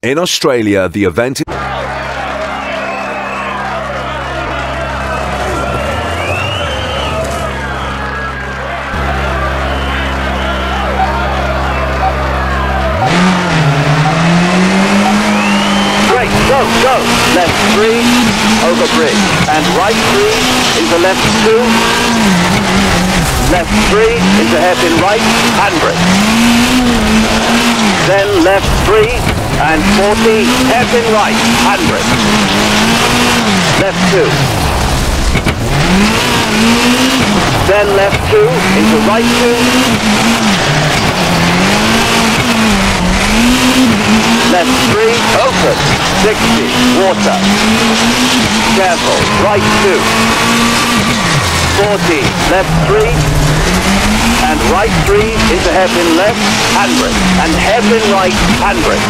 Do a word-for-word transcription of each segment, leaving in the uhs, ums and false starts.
In Australia, the event... Great, go, go! Left three, over bridge. And right three, into left two. Left three, into hairpin right, handbrake. Then left three... and forty, hairpin right, one hundred. Left two. Then left two, into right two. Left three, open, sixty, water. Careful, right two. forty, left three. And right three, into hairpin left, handbrake. And hairpin right, handbrake.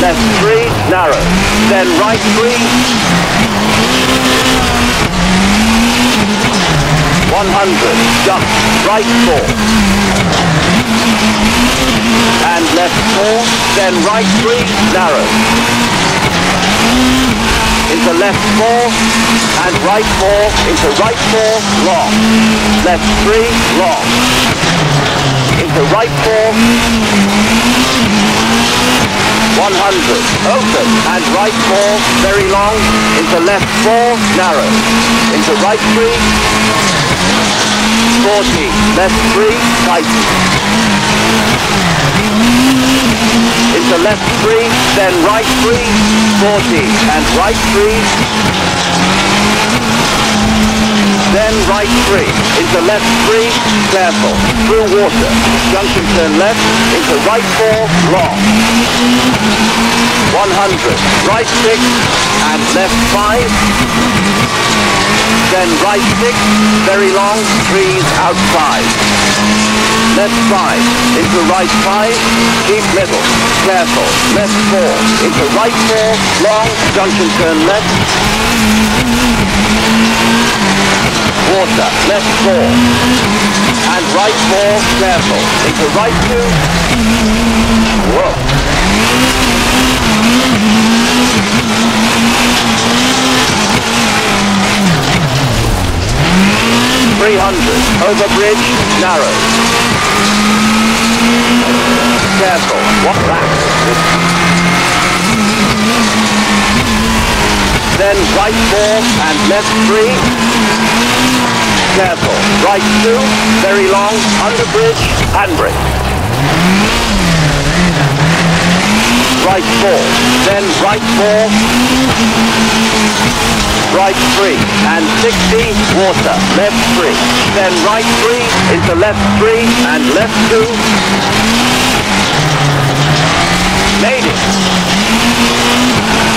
Left three, narrow. Then right three. one hundred, jump. Right four. And left four. Then right three, narrow. Into left four. And right four. Into right four, long. Left three, long. Into right four. one hundred, open, and right four, very long, into left four, narrow, into right three, forty, left three, tight, into left three, then right three, forty, and right three, then right three, into left three, careful, through water, junction turn left, into right four, long. one hundred, right six, and left five, then right six, very long, trees out five, left five, into right five, deep middle, careful, left four, into right four, long, junction turn left, water, left four, and right four, careful, into right two, whoa. three hundred, over bridge, narrow. Careful, what back? Then right four and left three. Careful, right two, very long, under bridge, handbrake. Right four, then right four. Right three, and sixty, water, left three, then right three, into left three, and left two, made it.